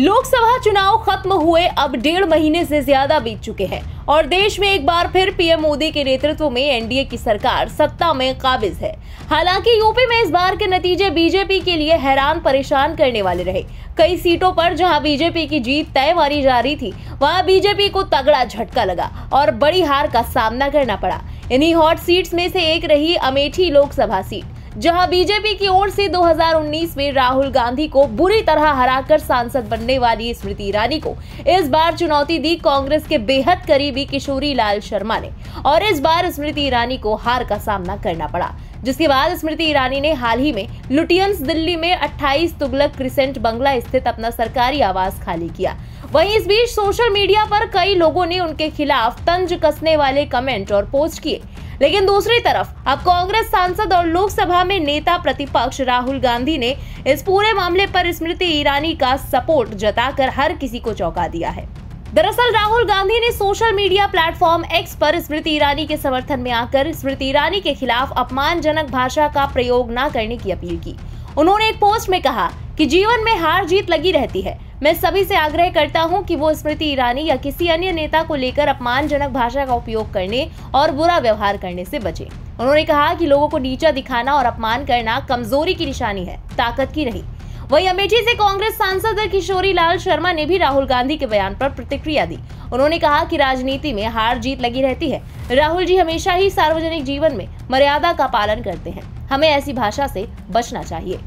लोकसभा चुनाव खत्म हुए अब 1.5 महीने से ज्यादा बीत चुके हैं और देश में एक बार फिर पीएम मोदी के नेतृत्व में एनडीए की सरकार सत्ता में काबिज है। हालांकि यूपी में इस बार के नतीजे बीजेपी के लिए हैरान परेशान करने वाले रहे। कई सीटों पर जहां बीजेपी की जीत तय मानी जा रही थी, वहां बीजेपी को तगड़ा झटका लगा और बड़ी हार का सामना करना पड़ा। इन्हीं हॉट सीट्स में से एक रही अमेठी लोकसभा सीट, जहां बीजेपी की ओर से 2019 में राहुल गांधी को बुरी तरह हराकर सांसद बनने वाली स्मृति ईरानी को इस बार चुनौती दी कांग्रेस के बेहद करीबी किशोरी लाल शर्मा ने और इस बार स्मृति ईरानी को हार का सामना करना पड़ा, जिसके बाद स्मृति ईरानी ने हाल ही में लुटियंस दिल्ली में 28 तुगलक क्रिसेंट बंगला स्थित अपना सरकारी आवास खाली किया। वहीं इस बीच सोशल मीडिया पर कई लोगों ने उनके खिलाफ तंज कसने वाले कमेंट और पोस्ट किए, लेकिन दूसरी तरफ अब कांग्रेस सांसद और लोकसभा में नेता प्रतिपक्ष राहुल गांधी ने इस पूरे मामले पर स्मृति ईरानी का सपोर्ट जताकर हर किसी को चौंका दिया है। दरअसल राहुल गांधी ने सोशल मीडिया प्लेटफॉर्म एक्स पर स्मृति ईरानी के समर्थन में आकर स्मृति ईरानी के खिलाफ अपमानजनक भाषा का प्रयोग न करने की अपील की। उन्होंने एक पोस्ट में कहा कि जीवन में हार जीत लगी रहती है, मैं सभी से आग्रह करता हूं कि वो स्मृति ईरानी या किसी अन्य नेता को लेकर अपमानजनक भाषा का उपयोग करने और बुरा व्यवहार करने से बचें। उन्होंने कहा कि लोगों को नीचा दिखाना और अपमान करना कमजोरी की निशानी है, ताकत की नहीं। वहीं अमेठी से कांग्रेस सांसद किशोरी लाल शर्मा ने भी राहुल गांधी के बयान पर प्रतिक्रिया दी। उन्होंने कहा कि राजनीति में हार जीत लगी रहती है, राहुल जी हमेशा ही सार्वजनिक जीवन में मर्यादा का पालन करते हैं, हमें ऐसी भाषा से बचना चाहिए।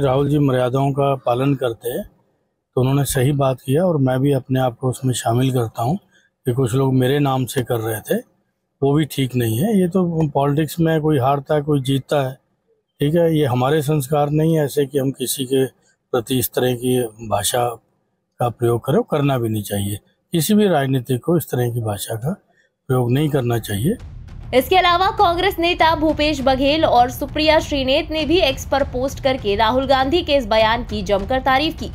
राहुल जी मर्यादाओं का पालन करते हैं तो उन्होंने सही बात किया और मैं भी अपने आप को उसमें शामिल करता हूं कि कुछ लोग मेरे नाम से कर रहे थे, वो भी ठीक नहीं है। ये तो पॉलिटिक्स में कोई हारता है कोई जीतता है, ठीक है। ये हमारे संस्कार नहीं है ऐसे कि हम किसी के प्रति इस तरह की भाषा का प्रयोग करें, करना भी नहीं चाहिए। किसी भी राजनीतिक को इस तरह की भाषा का प्रयोग नहीं करना चाहिए। इसके अलावा कांग्रेस नेता भूपेश बघेल और सुप्रिया श्रीनेत ने भी एक्स पर पोस्ट करके राहुल गांधी के इस बयान की जमकर तारीफ की।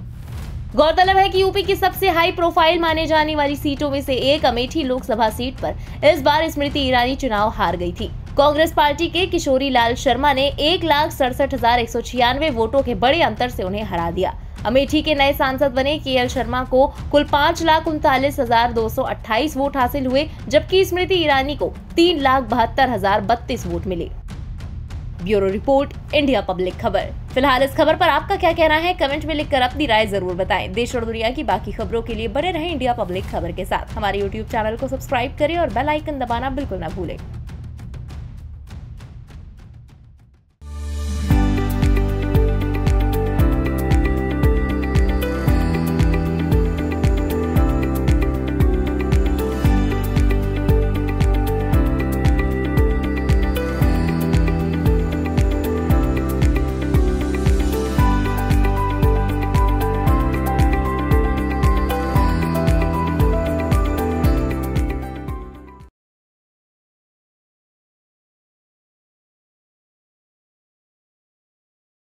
गौरतलब है कि यूपी की सबसे हाई प्रोफाइल माने जाने वाली सीटों में से एक अमेठी लोकसभा सीट पर इस बार स्मृति ईरानी चुनाव हार गई थी। कांग्रेस पार्टी के किशोरी लाल शर्मा ने 1,67,196 वोटों के बड़े अंतर से उन्हें हरा दिया। अमेठी के नए सांसद बने केएल शर्मा को कुल 5,39,228 वोट हासिल हुए, जबकि स्मृति ईरानी को 3,72,032 वोट मिले। ब्यूरो रिपोर्ट, इंडिया पब्लिक खबर। फिलहाल इस खबर पर आपका क्या कहना है, कमेंट में लिखकर अपनी राय जरूर बताएं। देश और दुनिया की बाकी खबरों के लिए बने रहें इंडिया पब्लिक खबर के साथ। हमारे YouTube चैनल को सब्सक्राइब करें और बेल आइकन दबाना बिल्कुल ना भूलें।